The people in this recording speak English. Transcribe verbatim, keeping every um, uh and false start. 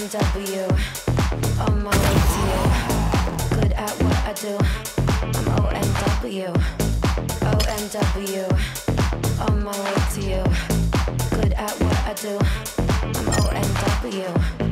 M W, on my way to you. Good at what I do, I'm O M W. O M W, on my way to you. Good at what I do, I'm O M W.